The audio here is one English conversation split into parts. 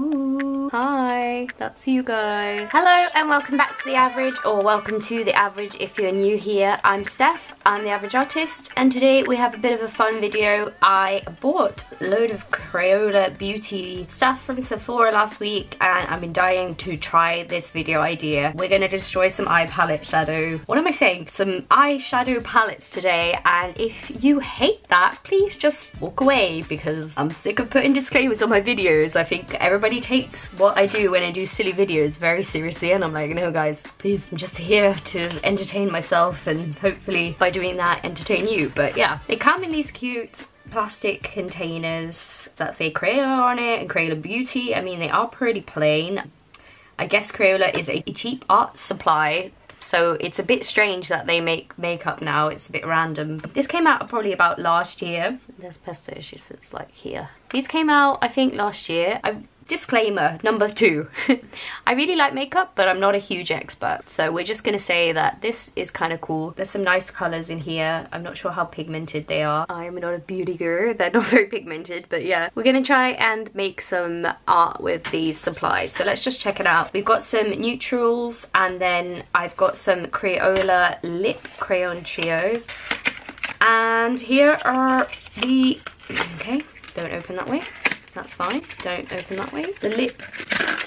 Ooh. Hi, that's you guys. Hello and welcome back to The Average, or welcome to The Average if you're new here. I'm Steph, I'm The Average Artist, and today we have a bit of a fun video. I bought a load of Crayola beauty stuff from Sephora last week and I've been dying to try this video idea. We're gonna destroy some eye palette shadow. What am I saying? Some eyeshadow palettes today, and if you hate that, please just walk away because I'm sick of putting disclaimers on my videos. I think everybody takes what I do when I do silly videos very seriously, and I'm like, no guys, please, I'm just here to entertain myself and hopefully by doing that entertain you. But yeah, they come in these cute plastic containers that say Crayola on it and Crayola Beauty. I mean, they are pretty plain. I guess Crayola is a cheap art supply, so it's a bit strange that they make makeup now. It's a bit random. This came out probably about last year. There's pesto, she sits like here. These came out, I think, last year. Disclaimer number 2. I really like makeup, but I'm not a huge expert. So we're just gonna say that this is kind of cool. There's some nice colors in here. I'm not sure how pigmented they are. I'm not a beauty guru. They're not very pigmented, but yeah. We're gonna try and make some art with these supplies. So let's just check it out. We've got some neutrals, and then I've got some Crayola lip crayon trios. And here are the, okay, don't open that way. That's fine, don't open that way. The lip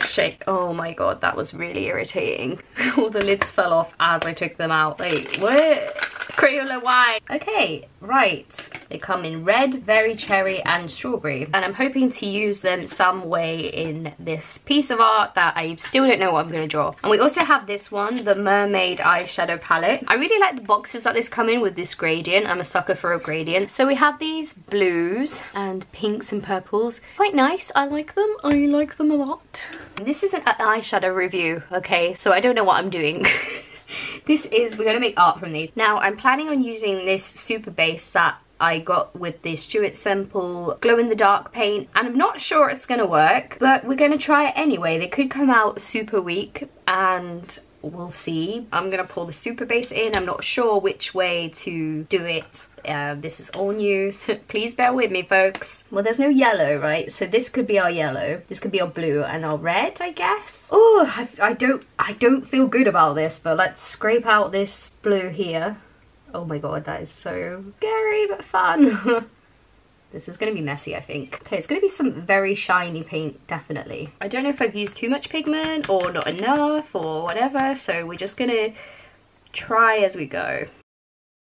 shake, oh my god, that was really irritating. All the lids fell off as I took them out. Like, what? Crayola, why? Okay, right. They come in red, very cherry, and strawberry. And I'm hoping to use them some way in this piece of art that I still don't know what I'm gonna draw. And we also have this one, the mermaid eyeshadow palette. I really like the boxes that this come in with this gradient. I'm a sucker for a gradient. So we have these blues and pinks and purples. Quite nice, I like them. I like them a lot. This isn't an eyeshadow review, okay? So I don't know what I'm doing. This is, we're gonna make art from these. Now, I'm planning on using this super base that I got with the Stuart Semple glow-in-the-dark paint, and I'm not sure it's gonna work, but we're gonna try it anyway. They could come out super weak, and we'll see. I'm gonna pull the super base in. I'm not sure which way to do it. This is all new, so please bear with me, folks. Well, there's no yellow, right? So this could be our yellow. This could be our blue and our red, I guess. Oh, I don't feel good about this, but let's scrape out this blue here. Oh my god, that is so scary but fun. This is gonna be messy, I think. Okay, it's gonna be some very shiny paint, definitely. I don't know if I've used too much pigment or not enough or whatever, so we're just gonna try as we go.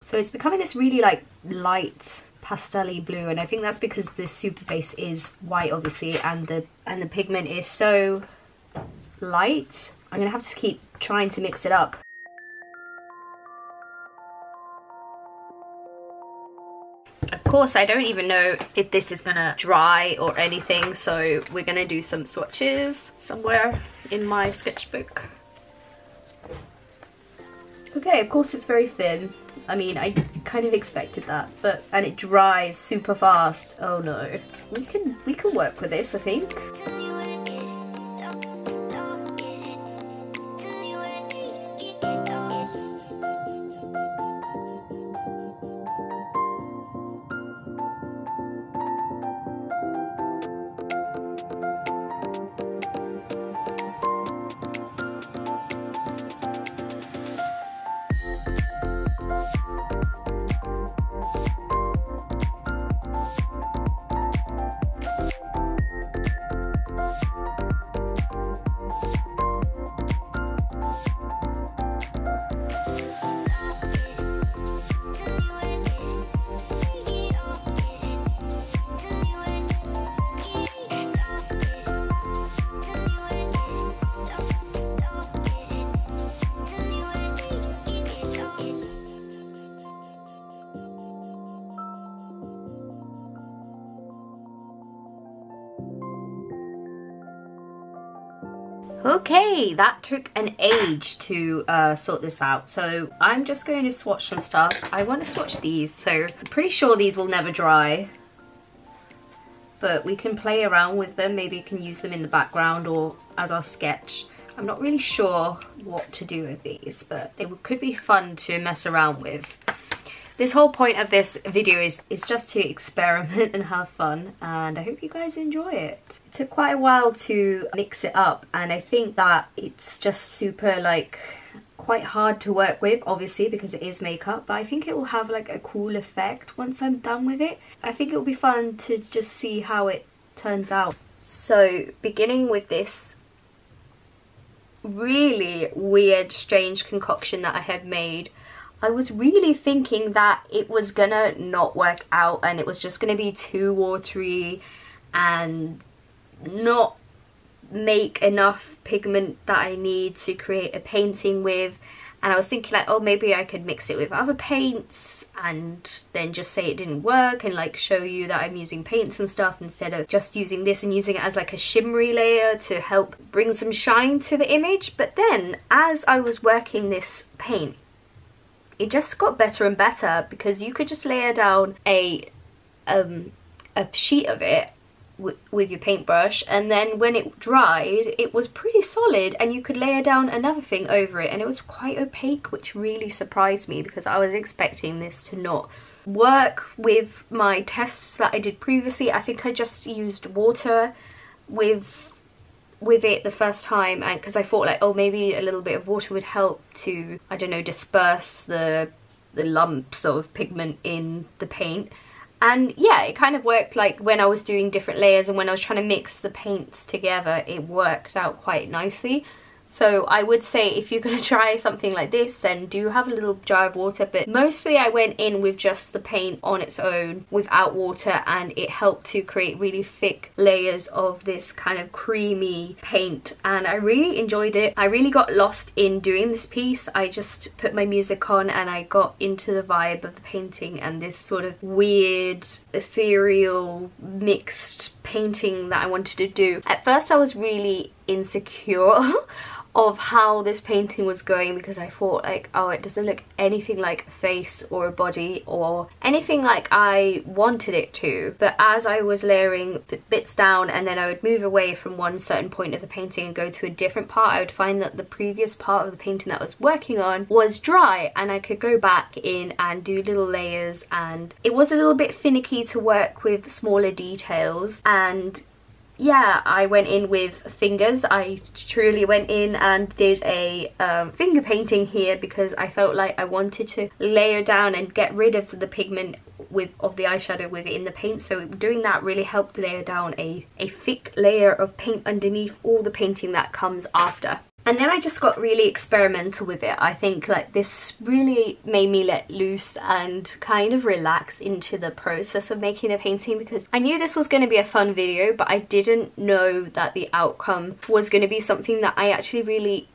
So it's becoming this really like light pastel-y blue, and I think that's because this super base is white, obviously, and the pigment is so light. I'm gonna have to keep trying to mix it up. Of course, I don't even know if this is gonna dry or anything, so we're gonna do some swatches somewhere in my sketchbook. Okay, of course it's very thin. I mean, I kind of expected that, but, and it dries super fast. Oh no. We can work with this, I think. Okay, that took an age to sort this out, so I'm just going to swatch some stuff. I want to swatch these, so I'm pretty sure these will never dry, but we can play around with them. Maybe you can use them in the background or as our sketch. I'm not really sure what to do with these, but they could be fun to mess around with. this whole point of this video is just to experiment and have fun, and I hope you guys enjoy it. It took quite a while to mix it up, and I think that it's just super like quite hard to work with, obviously, because it is makeup, but I think it will have like a cool effect once I'm done with it. I think it'll be fun to just see how it turns out. So beginning with this really weird, strange concoction that I had made, I was really thinking that it was gonna not work out and it was just gonna be too watery and not make enough pigment that I need to create a painting with. And I was thinking like, oh, maybe I could mix it with other paints and then just say it didn't work and like show you that I'm using paints and stuff instead of just using this and using it as like a shimmery layer to help bring some shine to the image. But then as I was working this paint, it just got better and better, because you could just layer down a sheet of it with your paintbrush, and then when it dried it was pretty solid and you could layer down another thing over it, and it was quite opaque, which really surprised me because I was expecting this to not work with my tests that I did previously. I think I just used water with it the first time, and because I thought like, oh, maybe a little bit of water would help to, I don't know, disperse the lumps of pigment in the paint. And yeah, it kind of worked. Like when I was doing different layers and when I was trying to mix the paints together, it worked out quite nicely. So I would say if you're going to try something like this, then do have a little jar of water. But mostly I went in with just the paint on its own without water, and it helped to create really thick layers of this kind of creamy paint, and I really enjoyed it. I really got lost in doing this piece. I just put my music on and I got into the vibe of the painting and this sort of weird, ethereal, mixed painting that I wanted to do. At first I was really insecure of how this painting was going, because I thought like, oh, it doesn't look anything like a face or a body or anything like I wanted it to. But as I was layering bits down and then I would move away from one certain point of the painting and go to a different part, I would find that the previous part of the painting that I was working on was dry, and I could go back in and do little layers, and it was a little bit finicky to work with smaller details. And yeah, I went in with fingers. I truly went in and did a finger painting here, because I felt like I wanted to layer down and get rid of the pigment of the eyeshadow with it in the paint. So doing that really helped layer down a thick layer of paint underneath all the painting that comes after. And then I just got really experimental with it. I think like this really made me let loose and kind of relax into the process of making a painting, because I knew this was going to be a fun video, but I didn't know that the outcome was going to be something that I actually really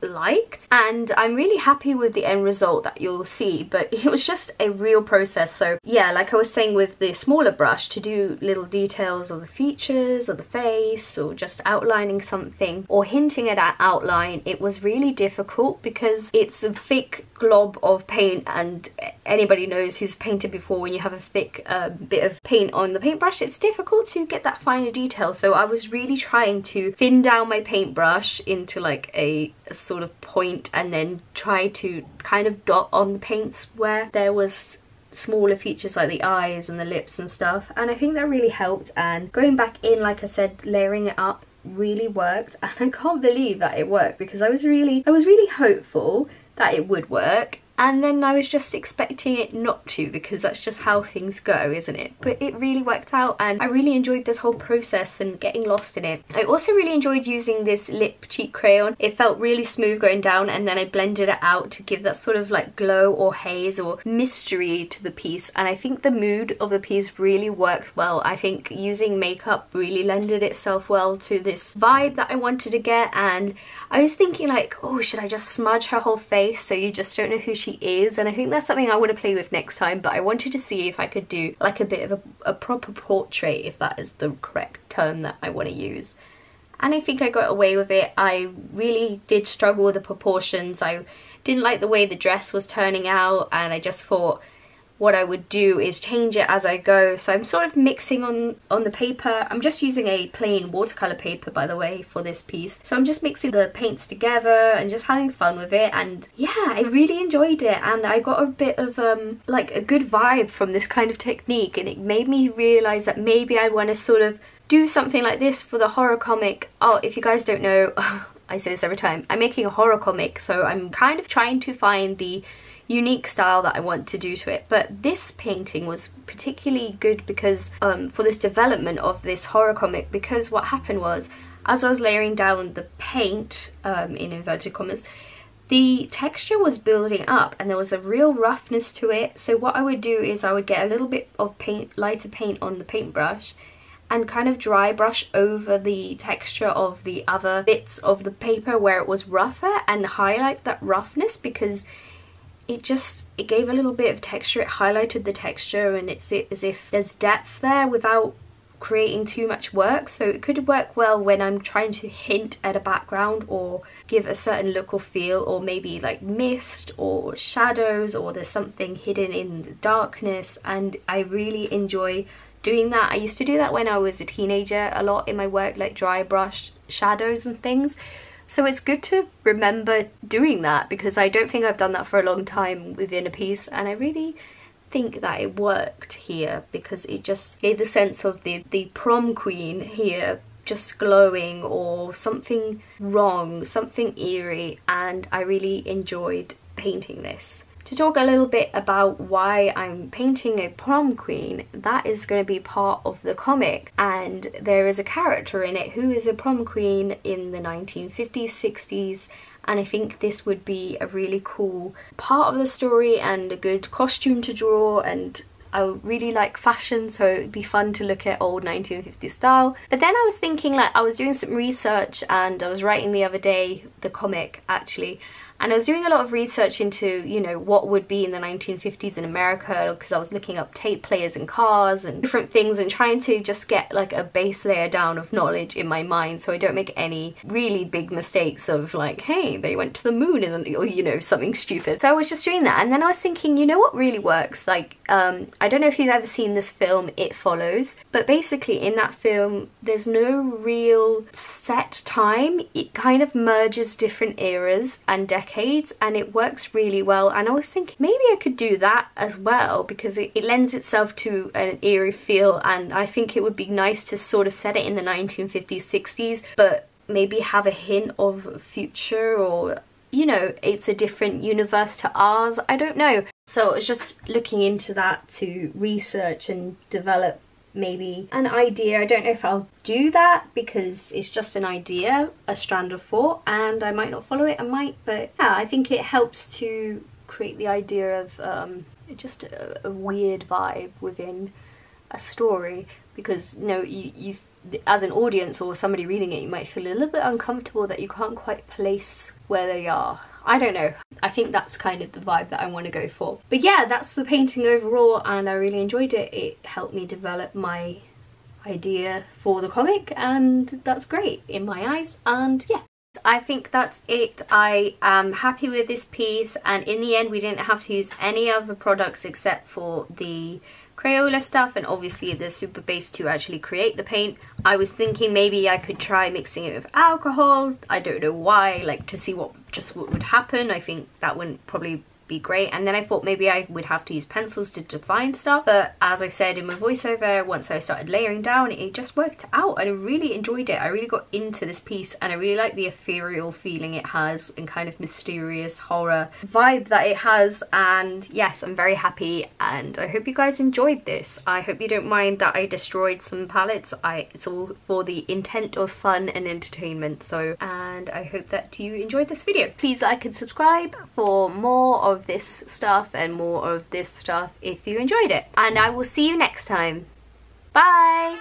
liked. And I'm really happy with the end result that you'll see, but it was just a real process. So yeah, like I was saying, with the smaller brush, to do little details of the features or the face or just outlining something or hinting at an outline, it was really difficult because it's a thick glob of paint, and anybody knows who's painted before, when you have a thick bit of paint on the paintbrush, it's difficult to get that finer detail. So I was really trying to thin down my paintbrush into like a sort of point, and then try to kind of dot on the paints where there was smaller features like the eyes and the lips and stuff. And I think that really helped, and going back in, like I said, layering it up really worked, and I can't believe that it worked, because I was really hopeful that it would work, and then I was just expecting it not to, because that's just how things go, isn't it? But it really worked out, and I really enjoyed this whole process and getting lost in it. I also really enjoyed using this lip cheek crayon. It felt really smooth going down, and then I blended it out to give that sort of like glow or haze or mystery to the piece, and I think the mood of the piece really works well. I think using makeup really lended itself well to this vibe that I wanted to get, and I was thinking like, oh, should I just smudge her whole face so you just don't know who she is? And I think that's something I want to play with next time, but I wanted to see if I could do like a bit of a proper portrait, if that is the correct term that I want to use. And I think I got away with it. I really did struggle with the proportions. I didn't like the way the dress was turning out, and I just thought, what I would do is change it as I go. So I'm sort of mixing on the paper. I'm just using a plain watercolor paper, by the way, for this piece. So I'm just mixing the paints together and just having fun with it. And yeah, I really enjoyed it, and I got a bit of like a good vibe from this kind of technique, and it made me realize that maybe I want to sort of do something like this for the horror comic. Oh, if you guys don't know, I say this every time, I'm making a horror comic, so I'm kind of trying to find the unique style that I want to do to it. But this painting was particularly good because for this development of this horror comic, because what happened was, as I was layering down the paint, in inverted commas, the texture was building up and there was a real roughness to it. So what I would do is I would get a little bit of paint, lighter paint on the paintbrush, and kind of dry brush over the texture of the other bits of the paper where it was rougher, and highlight that roughness, because it gave a little bit of texture. It highlighted the texture, and it's as if there's depth there without creating too much work. So it could work well when I'm trying to hint at a background or give a certain look or feel, or maybe like mist or shadows, or there's something hidden in the darkness, and I really enjoy doing that. I used to do that when I was a teenager a lot in my work, like dry brush shadows and things. So it's good to remember doing that, because I don't think I've done that for a long time within a piece, and I really think that it worked here, because it just gave the sense of the prom queen here just glowing, or something wrong, something eerie, and I really enjoyed painting this. To talk a little bit about why I'm painting a prom queen, that is going to be part of the comic, and there is a character in it who is a prom queen in the 1950s, 60s, and I think this would be a really cool part of the story and a good costume to draw, and I really like fashion, so it'd be fun to look at old 1950s style. But then I was thinking, like, I was doing some research, and I was writing the other day, the comic actually, and I was doing a lot of research into, you know, what would be in the 1950s in America, because I was looking up tape players and cars and different things, and trying to just get like a base layer down of knowledge in my mind, so I don't make any really big mistakes of like, hey, they went to the moon, and then, or, you know, something stupid. So I was just doing that, and then I was thinking, you know what really works? Like, I don't know if you've ever seen this film, It Follows, but basically in that film, there's no real set time. It kind of merges different eras and decades, and it works really well, and I was thinking maybe I could do that as well, because it lends itself to an eerie feel, and I think it would be nice to sort of set it in the 1950s, 60s, but maybe have a hint of future, or, you know, it's a different universe to ours, I don't know. So I was just looking into that to research and develop maybe an idea. I don't know if I'll do that, because it's just an idea, a strand of thought, and I might not follow it, I might, but yeah, I think it helps to create the idea of just a weird vibe within a story, because, you know, you as an audience or somebody reading it, you might feel a little bit uncomfortable that you can't quite place where they are. I don't know. I think that's kind of the vibe that I want to go for. But yeah, that's the painting overall, and I really enjoyed it. It helped me develop my idea for the comic, and that's great in my eyes. And yeah, I think that's it. I am happy with this piece, and in the end we didn't have to use any other products except for the Crayola stuff, and obviously the super base to actually create the paint. I was thinking maybe I could try mixing it with alcohol, I don't know why, like to see what would happen. I think that wouldn't probably be great, and then I thought maybe I would have to use pencils to define stuff, but as I said in my voiceover, once I started layering down, it just worked out, and I really enjoyed it. I really got into this piece, and I really like the ethereal feeling it has, and kind of mysterious horror vibe that it has, and yes, I'm very happy, and I hope you guys enjoyed this. I hope you don't mind that I destroyed some palettes. It's all for the intent of fun and entertainment, so, and I hope that you enjoyed this video. Please like and subscribe for more of this stuff and more of this stuff if you enjoyed it, and I will see you next time. Bye.